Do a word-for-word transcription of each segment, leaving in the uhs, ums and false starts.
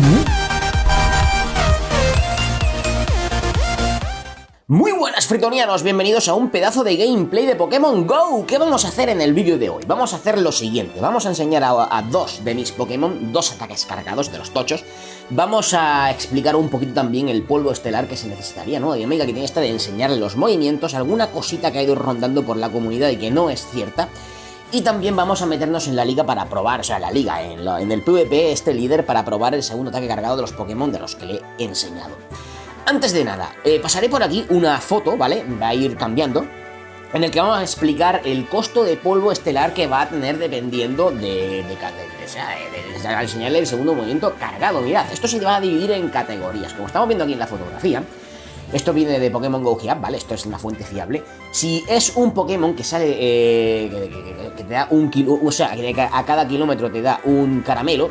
¿Cómo? Muy buenas fritonianos, bienvenidos a un pedazo de gameplay de Pokémon GO. ¿Qué vamos a hacer en el vídeo de hoy? Vamos a hacer lo siguiente, vamos a enseñar a, a dos de mis Pokémon, dos ataques cargados de los tochos. Vamos a explicar un poquito también el polvo estelar que se necesitaría, ¿no? La dinámica que tiene esta de enseñarle los movimientos, alguna cosita que ha ido rondando por la comunidad y que no es cierta. Y también vamos a meternos en la liga para probar, o sea, en la liga, en, lo, en el PvP, este líder, para probar el segundo ataque cargado de los Pokémon de los que le he enseñado. Antes de nada, eh, pasaré por aquí una foto, ¿vale? Va a ir cambiando, en el que vamos a explicar el costo de polvo estelar que va a tener dependiendo de... de, de, de o sea, de, de, al enseñarle el segundo movimiento cargado. Mirad, esto se va a dividir en categorías, como estamos viendo aquí en la fotografía. Esto viene de Pokémon Gogia, ¿vale? Esto es una fuente fiable. Si es un Pokémon que sale, eh, que, que, que te da un kilo, o sea, que a cada kilómetro te da un caramelo,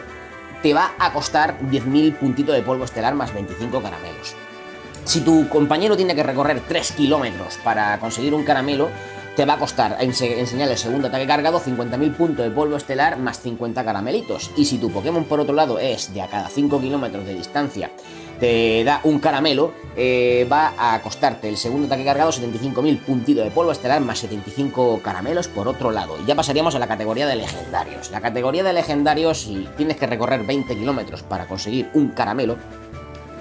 te va a costar diez mil puntitos de polvo estelar más veinticinco caramelos. Si tu compañero tiene que recorrer tres kilómetros para conseguir un caramelo, te va a costar enseñarle el segundo ataque cargado cincuenta mil puntos de polvo estelar más cincuenta caramelitos. Y si tu Pokémon, por otro lado, es de a cada cinco kilómetros de distancia, te da un caramelo, eh, va a costarte el segundo ataque cargado setenta y cinco mil puntitos de polvo estelar más setenta y cinco caramelos por otro lado. Y ya pasaríamos a la categoría de legendarios. La categoría de legendarios, si tienes que recorrer veinte kilómetros para conseguir un caramelo,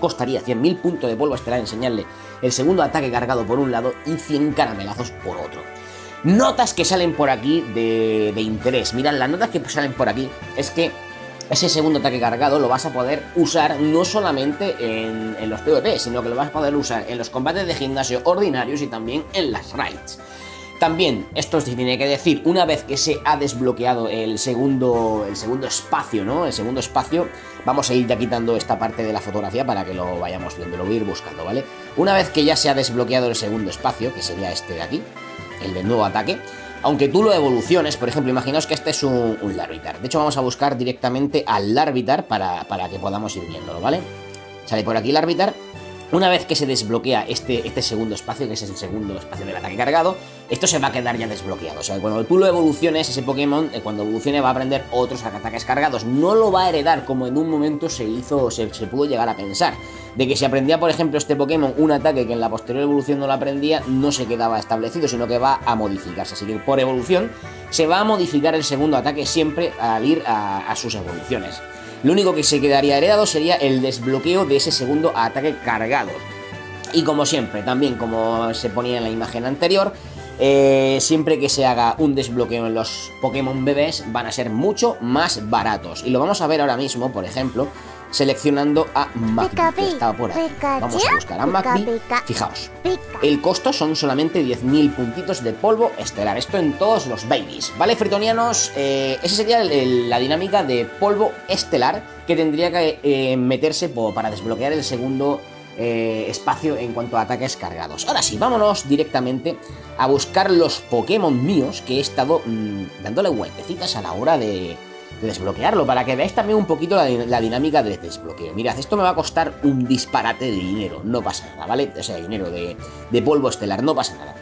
costaría cien mil puntos de polvo estelar enseñarle el segundo ataque cargado por un lado y cien caramelazos por otro. Notas que salen por aquí de, de interés. Mirad, las notas que salen por aquí es que ese segundo ataque cargado lo vas a poder usar no solamente en, en los PvP, sino que lo vas a poder usar en los combates de gimnasio ordinarios y también en las raids. También, esto se tiene que decir, una vez que se ha desbloqueado el segundo, el segundo espacio, ¿no? El segundo espacio, vamos a ir ya quitando esta parte de la fotografía para que lo vayamos viendo, lo voy a ir buscando, ¿vale? Una vez que ya se ha desbloqueado el segundo espacio, que sería este de aquí, el del nuevo ataque, aunque tú lo evoluciones, por ejemplo, imaginaos que este es un, un Larvitar. De hecho, vamos a buscar directamente al Larvitar para, para que podamos ir viéndolo, ¿vale? Sale por aquí Larvitar. Una vez que se desbloquea este, este segundo espacio, que es el segundo espacio del ataque cargado, esto se va a quedar ya desbloqueado. O sea, cuando tú lo evoluciones, ese Pokémon, cuando evolucione, va a aprender otros ataques cargados. No lo va a heredar, como en un momento se hizo, se, se pudo llegar a pensar. De que si aprendía, por ejemplo, este Pokémon un ataque que en la posterior evolución no lo aprendía, no se quedaba establecido, sino que va a modificarse. Así que por evolución se va a modificar el segundo ataque siempre al ir a, a sus evoluciones. Lo único que se quedaría heredado sería el desbloqueo de ese segundo ataque cargado. Y como siempre, también como se ponía en la imagen anterior, eh, siempre que se haga un desbloqueo en los Pokémon bebés van a ser mucho más baratos. Y lo vamos a ver ahora mismo, por ejemplo, seleccionando a McBee, que estaba por ahí. Vamos a buscar a McBee. Fijaos, el costo son solamente diez mil puntitos de polvo estelar. Esto en todos los babies, ¿vale, fritonianos? Eh, esa sería el, el, la dinámica de polvo estelar que tendría que eh, meterse po, para desbloquear el segundo eh, espacio en cuanto a ataques cargados. Ahora sí, vámonos directamente a buscar los Pokémon míos que he estado mmm, dándole vueltecitas a la hora de... de desbloquearlo, para que veáis también un poquito la, la dinámica de desbloqueo. Mirad, esto me va a costar un disparate de dinero, no pasa nada, ¿vale? O sea, dinero de, de polvo estelar, no pasa nada.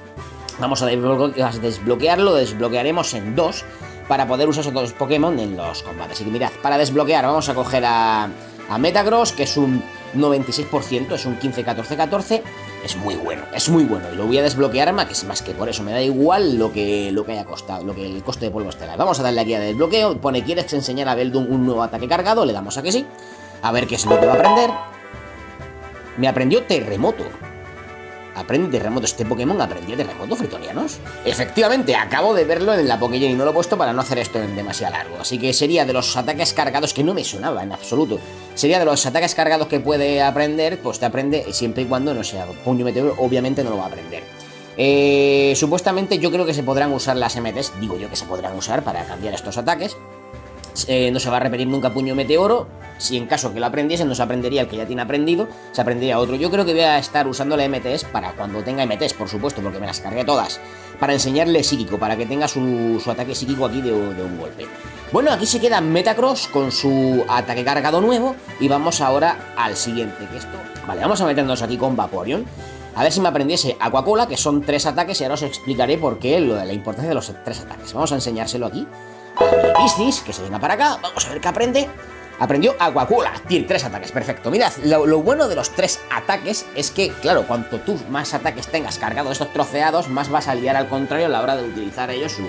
Vamos a desbloquearlo, desbloquearemos en dos para poder usar esos dos Pokémon en los combates. Así que mirad, para desbloquear vamos a coger a, a Metagross, que es un noventa y seis por ciento, es un quince, catorce, catorce, es muy bueno, es muy bueno. Y lo voy a desbloquear más que, más que por eso, me da igual lo que, lo que haya costado, lo que el coste de polvo estelar. Vamos a darle aquí a desbloqueo, pone ¿quieres enseñar a Beldum un nuevo ataque cargado? Le damos a que sí, a ver qué es lo que va a aprender. Me aprendió terremoto. Aprende terremoto, este Pokémon aprendió terremoto, fritonianos. Efectivamente, acabo de verlo en la Pokémon y no lo he puesto para no hacer esto en demasiado largo. Así que sería de los ataques cargados, que no me sonaba en absoluto, sería de los ataques cargados que puede aprender, pues te aprende siempre y cuando no sea puño meteoro, obviamente no lo va a aprender. Eh, supuestamente yo creo que se podrán usar las M Ts, digo yo que se podrán usar para cambiar estos ataques. Eh, no se va a repetir nunca puño meteoro. Si en caso que lo aprendiese, no se aprendería el que ya tiene aprendido, se aprendería otro. Yo creo que voy a estar usando la M Ts para cuando tenga M Ts, por supuesto, porque me las cargué todas, para enseñarle psíquico, para que tenga su, su ataque psíquico aquí de, de un golpe. Bueno, aquí se queda Metagross con su ataque cargado nuevo. Y vamos ahora al siguiente, que esto... Vale, vamos a meternos aquí con Vaporeon. A ver si me aprendiese Aquacola, que son tres ataques, y ahora os explicaré por qué lo de la importancia de los tres ataques. Vamos a enseñárselo aquí a mi Piscis, que se venga para acá. Vamos a ver qué aprende. Aprendió Aguacula, tiene tres ataques, perfecto. Mirad, lo, lo bueno de los tres ataques es que, claro, cuanto tú más ataques tengas cargados estos troceados, más vas a liar al contrario a la hora de utilizar ellos su,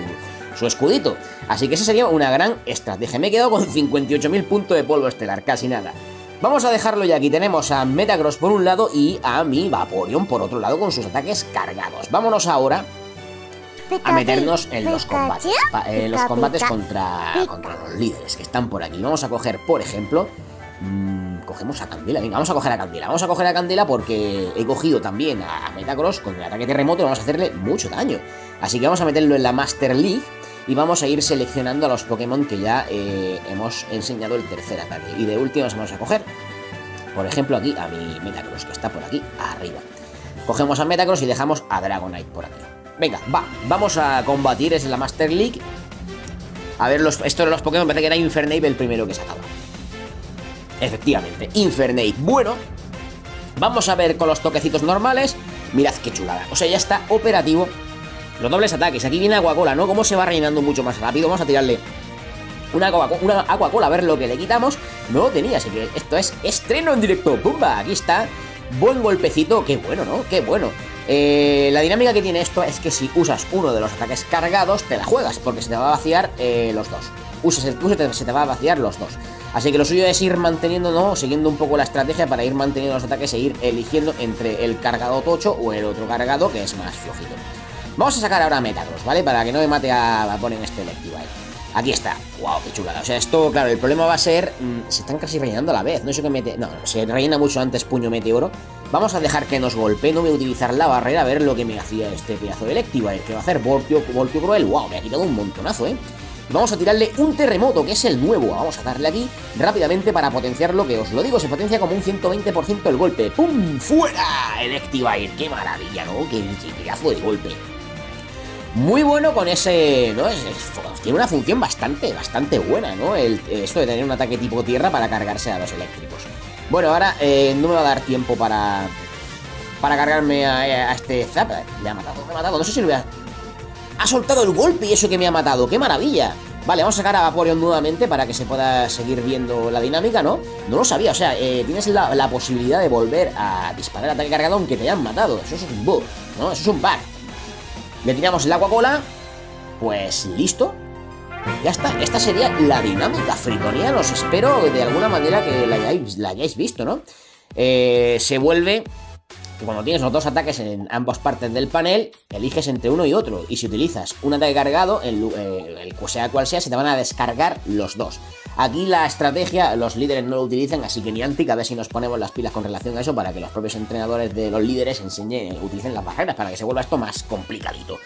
su escudito. Así que esa sería una gran estrategia. Me he quedado con cincuenta y ocho mil puntos de polvo estelar, casi nada. Vamos a dejarlo ya. Aquí tenemos a Metagross por un lado y a mi Vaporeon por otro lado con sus ataques cargados. Vámonos ahora a meternos en los combates, en los combates contra, contra los líderes que están por aquí. Vamos a coger, por ejemplo, mmm, cogemos a Candela. Venga, vamos a coger a Candela. Vamos a coger a Candela porque he cogido también a Metagross con el ataque terremoto y vamos a hacerle mucho daño. Así que vamos a meterlo en la Master League y vamos a ir seleccionando a los Pokémon que ya eh, hemos enseñado el tercer ataque. Y de últimas vamos a coger, por ejemplo, aquí a mi Metagross que está por aquí arriba. Cogemos a Metagross y dejamos a Dragonite por aquí. Venga, va, vamos a combatir, es la Master League. A ver, los, esto de los Pokémon, me parece que era Infernape el primero que sacaba. Efectivamente, Infernape. Bueno, vamos a ver con los toquecitos normales. Mirad qué chulada, o sea, ya está operativo. Los dobles ataques, aquí viene Aguacola, ¿no? Cómo se va rellenando mucho más rápido. Vamos a tirarle una Aguacola, a ver lo que le quitamos. No lo tenía, así que esto es estreno en directo. ¡Pumba! Aquí está, buen golpecito, qué bueno, ¿no? Qué bueno. Eh, la dinámica que tiene esto es que si usas uno de los ataques cargados, te la juegas, porque se te va a vaciar eh, los dos. Usas el tuyo, se te va a vaciar los dos. Así que lo suyo es ir manteniendo, ¿no? Siguiendo un poco la estrategia para ir manteniendo los ataques e ir eligiendo entre el cargado tocho o el otro cargado que es más flojito. Vamos a sacar ahora a Metagross, ¿vale? Para que no me mate a Vaporeon este Electivire. Aquí está. ¡Wow! ¡Qué chulada! O sea, esto, claro, el problema va a ser... Mmm, se están casi rellenando a la vez. No sé qué mete... No, no, se rellena mucho antes puño meteoro. Vamos a dejar que nos golpee, no voy a utilizar la barrera, a ver lo que me hacía este pedazo de Electivire, que va a hacer Voltio, Voltio Cruel. Wow, me ha quitado un montonazo, ¿eh? Vamos a tirarle un terremoto, que es el nuevo, vamos a darle aquí rápidamente para potenciar lo que os lo digo, se potencia como un ciento veinte por ciento el golpe. ¡Pum! ¡Fuera! Electivire, qué maravilla, ¿no? Qué pedazo de golpe. Muy bueno con ese, ¿no? Es, es, tiene una función bastante, bastante buena, ¿no? El, esto de tener un ataque tipo tierra para cargarse a los eléctricos. Bueno, ahora eh, no me va a dar tiempo para para cargarme a, a este Zap. Me ha matado, me ha matado. No sé si lo voy a... Ha soltado el golpe y eso que me ha matado. ¡Qué maravilla! Vale, vamos a sacar a Vaporeon nuevamente para que se pueda seguir viendo la dinámica, ¿no? No lo sabía, o sea, eh, tienes la, la posibilidad de volver a disparar ataque cargado aunque te hayan matado. Eso es un bug, ¿no? Eso es un bug. Le tiramos el Aguacola. Pues listo. Ya está, esta sería la dinámica friconiana. Os espero de alguna manera que la hayáis, la hayáis visto, ¿no? Eh, se vuelve que cuando tienes los dos ataques en ambas partes del panel, eliges entre uno y otro. Y si utilizas un ataque cargado, el, eh, el sea cual sea, se te van a descargar los dos. Aquí la estrategia, los líderes no lo utilizan, así que Niantic, a ver si nos ponemos las pilas con relación a eso para que los propios entrenadores de los líderes enseñen, utilicen las barreras para que se vuelva esto más complicadito.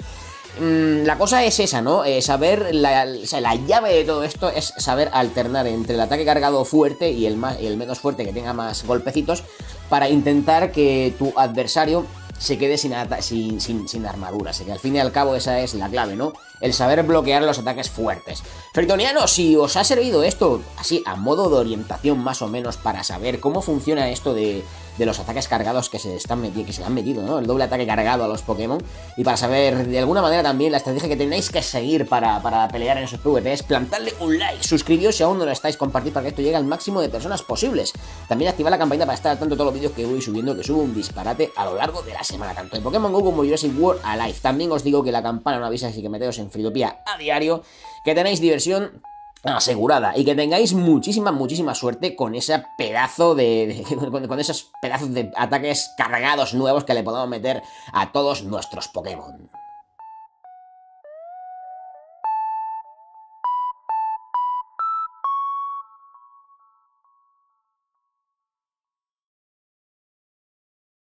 La cosa es esa, ¿no? Eh, saber, la, o sea, la llave de todo esto es saber alternar entre el ataque cargado fuerte y el, más, el menos fuerte que tenga más golpecitos para intentar que tu adversario se quede sin, sin, sin, sin armadura. Así que al fin y al cabo esa es la clave, ¿no? El saber bloquear los ataques fuertes. Fritonianos, si os ha servido esto así a modo de orientación más o menos para saber cómo funciona esto de, de los ataques cargados que se, están que se le han metido, ¿no? El doble ataque cargado a los Pokémon. Y para saber de alguna manera también la estrategia que tenéis que seguir para, para pelear en esos PvPs, plantarle un like, suscribiros si aún no lo estáis, compartir para que esto llegue al máximo de personas posibles. También activar la campanita para estar al tanto de todos los vídeos que voy subiendo, que subo un disparate a lo largo de las semana, tanto de Pokémon Go como Jurassic World Alive. También os digo que la campana no avisa, así que meteos en Fritopía a diario, que tenéis diversión asegurada y que tengáis muchísima, muchísima suerte con ese pedazo de, de con, con esos pedazos de ataques cargados nuevos que le podamos meter a todos nuestros Pokémon.